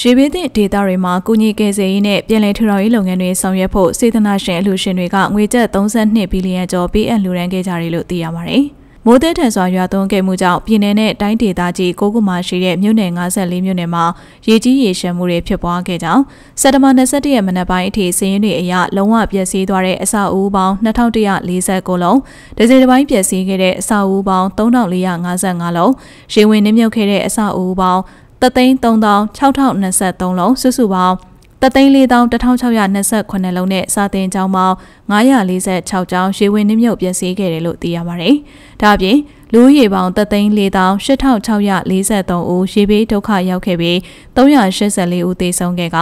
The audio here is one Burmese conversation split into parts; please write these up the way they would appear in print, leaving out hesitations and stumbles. ရှိပေတဲ့ဒေတာတွေမှာကုညီကယ်ဆယ်ရေးနဲ့ပြည်လဲထူထောင်ရေးလုပ်ငန်းတွေဆောင်ရွက်ဖို့စေတနာရှင်အလှူရှင်တွေကငွေကျပ်32ဘီလီယံကျော်ပေးအပ်လှူဒါန်းခဲ့ကြတယ်လို့သိရပါတယ်။မိုးသည်ထန်စွာရွာသွန်းခဲ့မှုကြောင့်ပြည်내နဲ့တိုင်းဒေသကြီး9ခုမှာရှိတဲ့မြို့နယ်54မြို့နယ်မှာရေကြီးရေလျှံမှုတွေဖြစ်ပွားခဲ့ကြောင်းစက်တဘာ21ရက်မနက်ပိုင်းအထိစာရင်းတွေအရလုံးဝပျက်စီးသွားတဲ့အဆောက်အဦပေါင်း2149လုံး၊တစ်စိတ်တစ်ပိုင်းပျက်စီးခဲ့တဲ့အဆောက်အဦပေါင်း3455လုံး၊ရေဝင်နစ်မြုပ်ခဲ့တဲ့အဆောက်အဦပေါင်း3,3623 လုံးစုစုပေါင်း3,41,628 လုံးနဲ့စာသင်ကျောင်းပေါင်း946ကျောင်းရေဝင်နစ်မြုပ်ပျက်စီးခဲ့တယ်လို့သိရပါတယ်။ဒါ့အပြင်လူဦးရေပေါင်း3,48,643 ဦးရေဘေးဒုက္ခရောက်ခဲ့ပြီး384ဦးသေဆုံးခဲ့က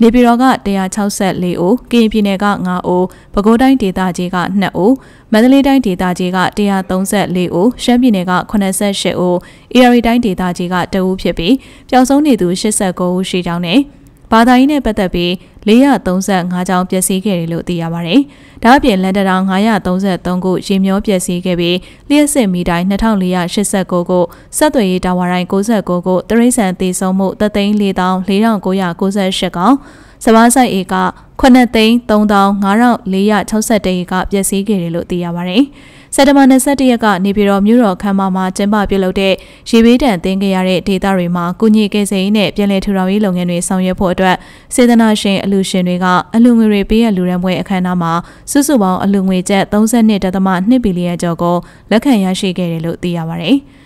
နေပြည်တော်က164ဦး၊ကရင်ပြည်နယ်က5ဦး၊ပဲခူးတိုင်းဒေသကြီးက2ဦး၊မန္တလေးတိုင်းဒေသကြီးက134ဦး၊ရှမ်းပြည်နယ်က88ဦး၊အေရီတိုင်းဒေသကြီးက2ဦးဖြစ်ပြီးပျောက်ဆုံးနေသူ89ဦးရှိကြောင်းနဲ့ဘာသာရေးနဲ့ပတ်သက်ပြီး435ကျောင်းပျက်စီးခဲ့တယ်လို့သိရပါတယ်။ဒါ့အပြင်လန်ဒန်တောင်933ခုရေမျောပျက်စီးခဲ့ပြီးလျှက်စစ်မီတိုင်း2489ခုဆက်သွယ်ရေးတာဝါတိုင်း69ခုတရိษံတည်ဆုံးမှု3,4498 ကောင်စပါးဆိုင်ဧက9,35,461 ဧကပျက်စီးခဲ့တယ်လို့သိရပါတယ်။စက်တဘာ21ရက်ကနေပြည်တော်မြို့တော်ခမ်းမမှာကျင်းပပြုလုပ်တဲ့ရေဘေးဒဏ်သင့်ခဲ့ရတဲ့ဒေသတွေမှာကုညီကယ်ဆယ်ရေးနဲ့ပြည်လဲထူထောင်ရေးလုပ်ငန်းတွေဆောင်ရွက်ဖို့အတွက်စေတနာရှင်အလှူရှင်တွေကအလှူငွေတွေပေးရလှူဒန်းပွဲအခမ်းအနားမှာစုစုပေါင်းအလှူငွeကျပ် 32.2 ဘီလီယံကျော်ကိုလက်ခံရရှိခဲ့တယ်လို့သိရပါတယ်။